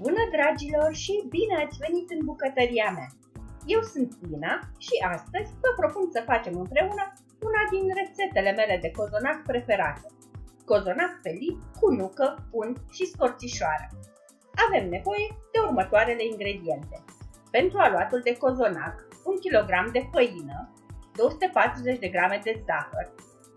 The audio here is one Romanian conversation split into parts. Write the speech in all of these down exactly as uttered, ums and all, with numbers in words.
Bună, dragilor, și bine ați venit în bucătăria mea! Eu sunt Ina și astăzi vă propun să facem împreună una din rețetele mele de cozonac preferate. Cozonac felit cu nucă, unt și scorțișoară. Avem nevoie de următoarele ingrediente. Pentru aluatul de cozonac, un kilogram de făină, două sute patruzeci de grame de zahăr,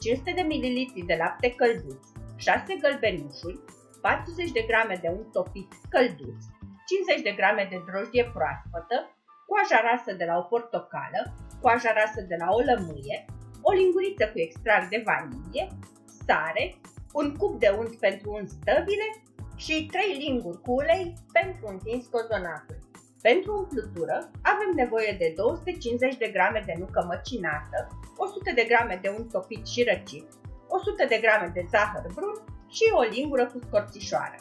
cinci sute de mililitri de lapte călduț, șase gălbeniușuri, patruzeci de grame de unt topit călduț, cincizeci de grame de drojdie proaspătă, coaja rasă de la o portocală, coaja rasă de la o lămâie, o linguriță cu extract de vanilie, sare, un cub de unt pentru unt stăbile și trei linguri cu ulei pentru întins cozonacul. Pentru umplutură avem nevoie de două sute cincizeci de grame de nucă măcinată, o sută de grame de unt topit și răcit, o sută de grame de zahăr brun și o lingură cu scorțișoară.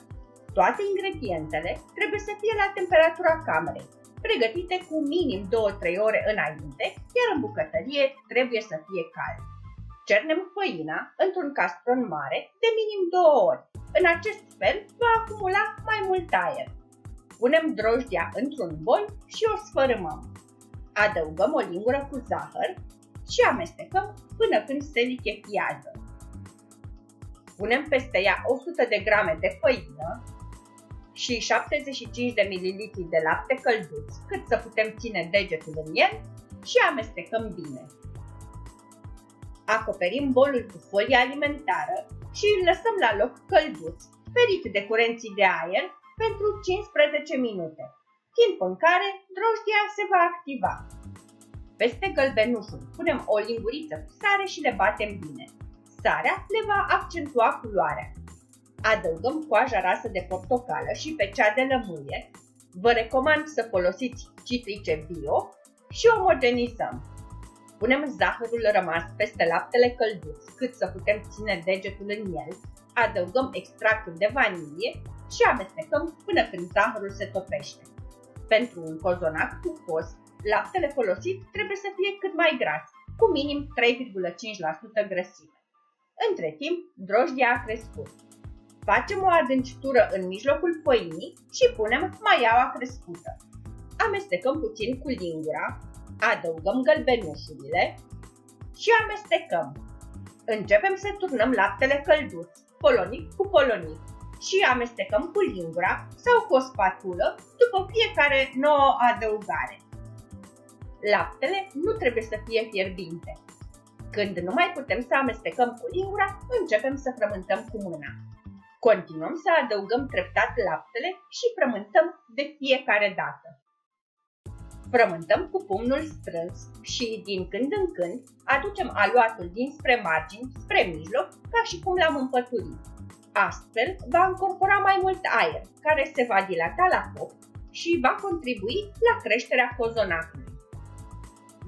Toate ingredientele trebuie să fie la temperatura camerei, pregătite cu minim două-trei ore înainte, iar în bucătărie trebuie să fie cald. Cernem făina într-un castron mare de minim două ori. În acest fel va acumula mai mult aer. Punem drojdia într-un bol și o sfărâmăm. Adăugăm o lingură cu zahăr și amestecăm până când se lichefiază. Punem peste ea o sută de grame de făină și șaptezeci și cinci de mililitri de lapte călduț, cât să putem ține degetul în el, și amestecăm bine. Acoperim bolul cu folie alimentară și îl lăsăm la loc călduț, ferit de curenții de aer, pentru cincisprezece minute, timp în care drojdia se va activa. Peste gălbenușuri punem o linguriță cu sare și le batem bine. Sarea le va accentua culoarea. Adăugăm coaja rasă de portocală și pe cea de lămâie. Vă recomand să folosiți citrice bio și omogenizăm. Punem zahărul rămas peste laptele călduț, cât să putem ține degetul în el. Adăugăm extractul de vanilie și amestecăm până când zahărul se topește. Pentru un cozonac tufos, laptele folosit trebuie să fie cât mai gras, cu minim trei virgulă cinci la sută grăsime. Între timp, drojdia a crescut. Facem o adâncitură în mijlocul făinii și punem maiaua crescută. Amestecăm puțin cu lingura, adăugăm gălbenușurile și amestecăm. Începem să turnăm laptele călduț, polonic cu polonic, și amestecăm cu lingura sau cu o spatulă după fiecare nouă adăugare. Laptele nu trebuie să fie fierbinte. Când nu mai putem să amestecăm cu lingura, începem să frământăm cu mâna. Continuăm să adăugăm treptat laptele și frământăm de fiecare dată. Frământăm cu pumnul strâns și din când în când aducem aluatul dinspre margini, spre mijloc, ca și cum l-am împăturit. Astfel va încorpora mai mult aer, care se va dilata la foc și va contribui la creșterea cozonacului.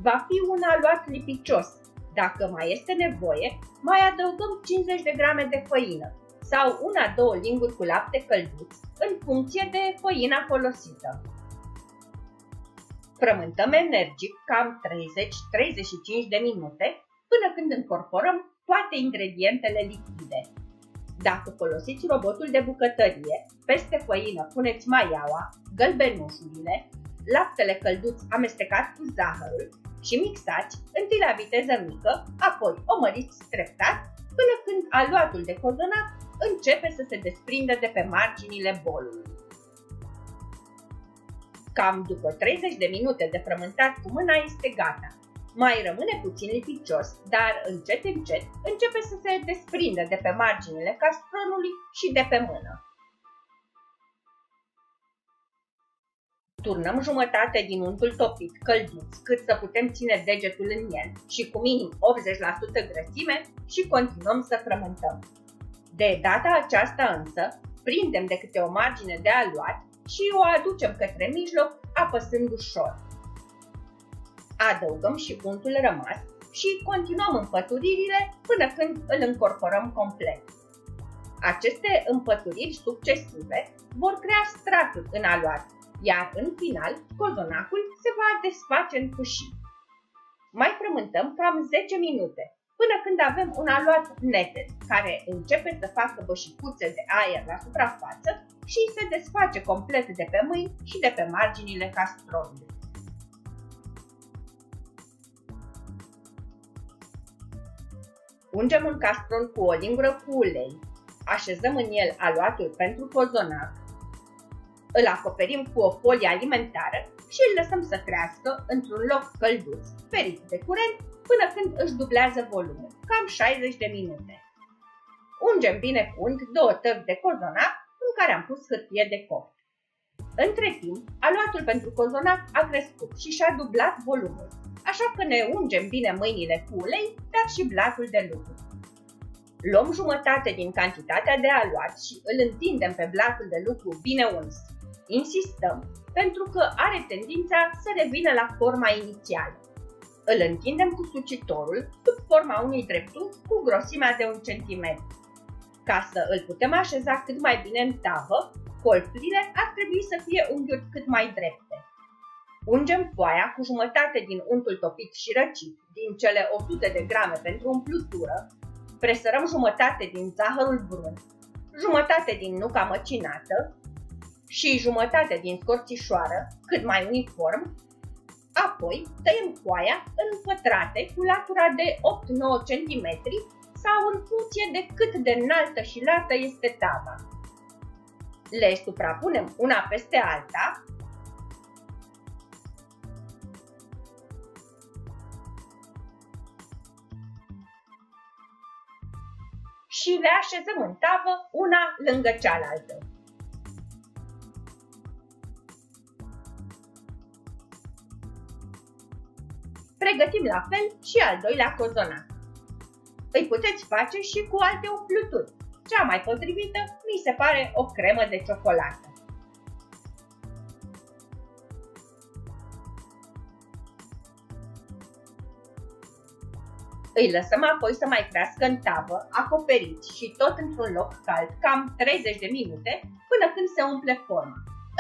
Va fi un aluat lipicios. Dacă mai este nevoie, mai adăugăm cincizeci de grame de făină sau una-două linguri cu lapte călduț în funcție de făina folosită. Frământăm energic cam treizeci-treizeci și cinci de minute până când încorporăm toate ingredientele lichide. Dacă folosiți robotul de bucătărie, peste făină puneți maiaua, gălbenușurile, laptele călduț amestecat cu zahărul și mixați întâi la viteză mică, apoi o măriți treptat până când aluatul de cozonac începe să se desprindă de pe marginile bolului. Cam după treizeci de minute de frământat cu mâna este gata. Mai rămâne puțin lipicios, dar încet încet începe să se desprindă de pe marginile castronului și de pe mână. Turnăm jumătate din untul topit călduț, cât să putem ține degetul în el și cu minim optzeci la sută grăsime, și continuăm să frământăm. De data aceasta însă, prindem de câte o margine de aluat și o aducem către mijloc, apăsând ușor. Adăugăm și untul rămas și continuăm împăturirile până când îl încorporăm complet. Aceste împăturiri succesive vor crea straturi în aluat, iar în final cozonacul se va desface în fâșii. Mai frământăm cam zece minute până când avem un aluat neted, care începe să facă bășicuțe de aer la suprafață și se desface complet de pe mâini și de pe marginile castronului. Ungem un castron cu o lingură cu ulei, așezăm în el aluatul pentru cozonac, îl acoperim cu o folie alimentară și îl lăsăm să crească într-un loc călduț, ferit de curent, până când își dublează volumul, cam șaizeci de minute. Ungem bine cu unt două tăvi de cozonac în care am pus hârtie de copt. Între timp, aluatul pentru cozonac a crescut și și-a dublat volumul, așa că ne ungem bine mâinile cu ulei, dar și blatul de lucru. Luăm jumătate din cantitatea de aluat și îl întindem pe blatul de lucru bine uns. Insistăm, pentru că are tendința să revină la forma inițială. Îl întindem cu sucitorul sub forma unui dreptunghi cu grosimea de un centimetru. Ca să îl putem așeza cât mai bine în tavă, colțurile ar trebui să fie unghiuri cât mai drepte. Ungem foaia cu jumătate din untul topit și răcit, din cele opt sute de grame pentru umplutură, presărăm jumătate din zahărul brun, jumătate din nuca măcinată și jumătate din scorțișoară, cât mai uniform, apoi tăiem foaia în pătrate cu latura de opt-nouă centimetri sau în funcție de cât de înaltă și lată este tava. Le suprapunem una peste alta și le așezăm în tavă una lângă cealaltă. Pregătim la fel și al doilea cozonac. Îi puteți face și cu alte umpluturi. Cea mai potrivită mi se pare o cremă de ciocolată. Îi lăsăm apoi să mai crească în tavă, acoperit și tot într-un loc cald, cam treizeci de minute, până când se umple forma.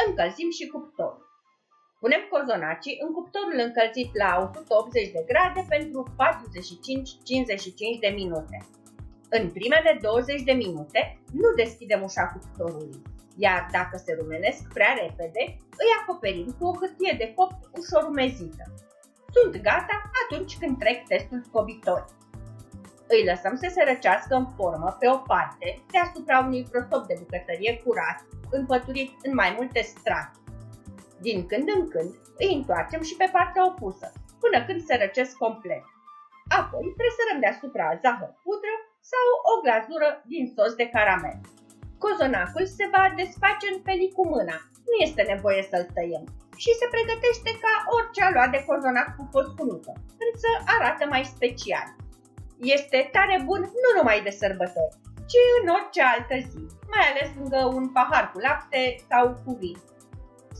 Încălzim și cuptorul. Punem cozonacii în cuptorul încălzit la o sută optzeci de grade pentru patruzeci și cinci-cincizeci și cinci de minute. În primele douăzeci de minute nu deschidem ușa cuptorului, iar dacă se rumenesc prea repede, îi acoperim cu o hârtie de copt ușor umezită. Sunt gata atunci când trec testul scobitor. Îi lăsăm să se răcească în formă pe o parte deasupra unui prosop de bucătărie curat, împăturit în mai multe strate. Din când în când îi întoarcem și pe partea opusă, până când se răcesc complet. Apoi presărăm deasupra zahăr pudră sau o glazură din sos de caramel. Cozonacul se va desface în felii cu mâna, nu este nevoie să-l tăiem și se pregătește ca orice aluat de cozonac cu foscunută, însă arată mai special. Este tare bun nu numai de sărbători, ci în orice altă zi, mai ales lângă un pahar cu lapte sau cu vin.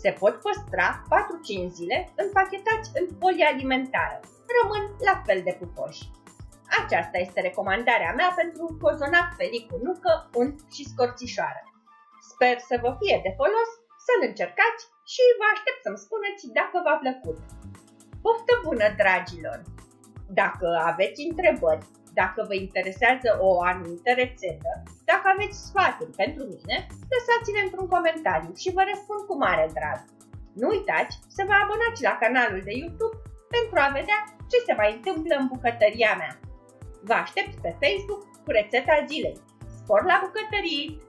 Se pot păstra patru-cinci zile împachetați în folie alimentară, rămân la fel de pufoși. Aceasta este recomandarea mea pentru un cozonac felit cu nucă, unt și scorțișoară. Sper să vă fie de folos, să-l încercați și vă aștept să-mi spuneți dacă v-a plăcut. Poftă bună, dragilor! Dacă aveți întrebări, dacă vă interesează o anumită rețetă, dacă aveți sfaturi pentru mine, lăsați-le într-un comentariu și vă răspund cu mare drag. Nu uitați să vă abonați la canalul de YouTube pentru a vedea ce se mai întâmplă în bucătăria mea. Vă aștept pe Facebook cu rețeta zilei. Spor la bucătărie!